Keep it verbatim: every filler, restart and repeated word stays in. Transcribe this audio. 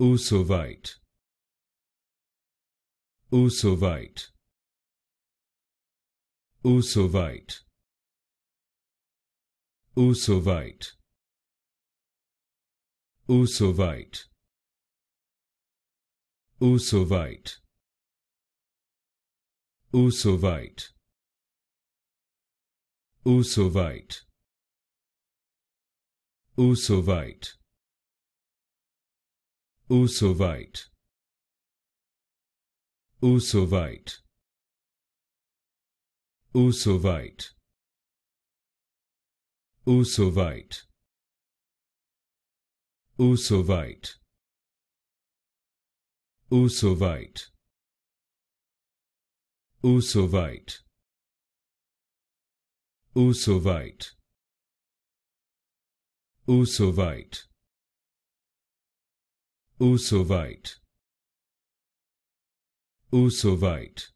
Usovite. Usovite. Usovite. Usovite. Usovite. Usovite. Usovite. Usovite. Usovite. Usovite. Usovite. Usovite. Usovite. Usovite. Usovite. Usovite. Usovite. Usovite. Usovite. Usovite.